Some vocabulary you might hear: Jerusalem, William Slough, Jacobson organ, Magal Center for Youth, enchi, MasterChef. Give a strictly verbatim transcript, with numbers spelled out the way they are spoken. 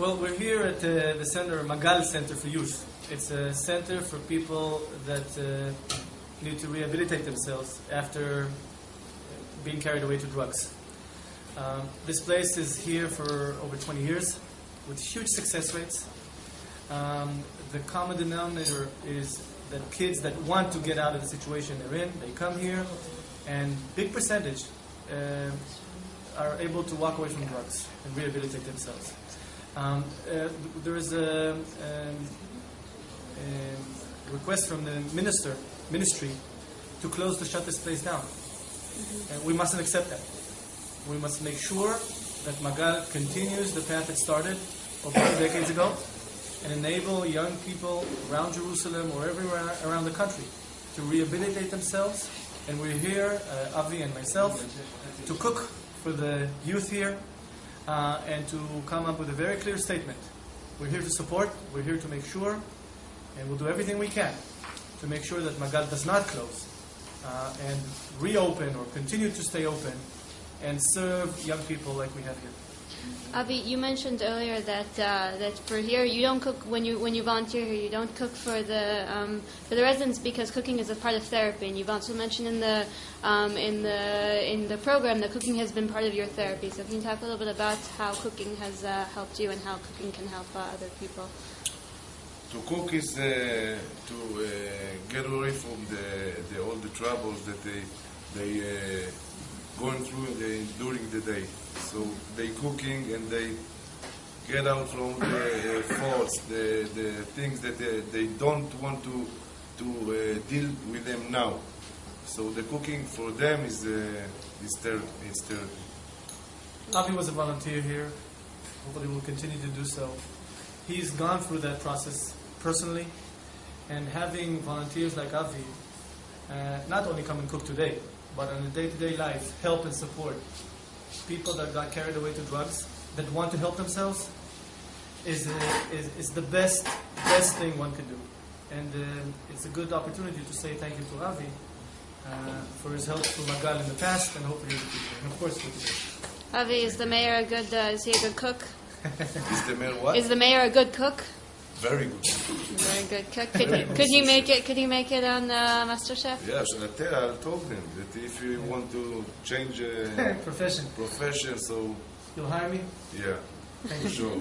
Well, we're here at uh, the center, Magal Center for Youth. It's a center for people that uh, need to rehabilitate themselves after being carried away to drugs. Um, this place is here for over twenty years with huge success rates. Um, the common denominator is that kids that want to get out of the situation they're in, they come here, and big percentage uh, are able to walk away from drugs and rehabilitate themselves. Um, uh, there is a, a, a request from the minister, ministry to close, to shut this place down. Mm-hmm. And we mustn't accept that. We must make sure that Magal continues the path it started over two decades ago and enable young people around Jerusalem or everywhere around the country to rehabilitate themselves. And we're here, uh, Avi and myself, to cook for the youth here uh, and to come up with a very clear statement. We're here to support, we're here to make sure, and we'll do everything we can to make sure that Magal does not close uh, and reopen or continue to stay open and serve young people like we have here. Avi, you mentioned earlier that uh, that for here you don't cook when you when you volunteer here. You don't cook for the um, for the residents because cooking is a part of therapy. And you've also mentioned in the um, in the in the program that cooking has been part of your therapy. So can you talk a little bit about how cooking has uh, helped you and how cooking can help uh, other people? To cook is uh, to uh, get away from the, the all the troubles that they they. Uh, going through the, during the day. So they cooking and they get out from the uh, faults, the, the things that they, they don't want to, to uh, deal with them now. So the cooking for them is, uh, is therapy. Avi was a volunteer here. Hopefully will continue to do so. He's gone through that process personally, and having volunteers like Avi uh, not only come and cook today, but on a day-to-day life, help and support people that got carried away to drugs, that want to help themselves, is a, is, is the best best thing one can do. And um, it's a good opportunity to say thank you to Avi uh, for his help to Magal in the past, and hopefully in the future, and of course for today. Avi, is the mayor a good? Uh, is he a good cook? Is the mayor what? Is the mayor a good cook? Very good. Very good cook. Could, Very you, could you make it? Could you make it on uh, MasterChef? Yes, I told him that if you want to change uh, profession, profession, so you'll hire me. Yeah, for sure.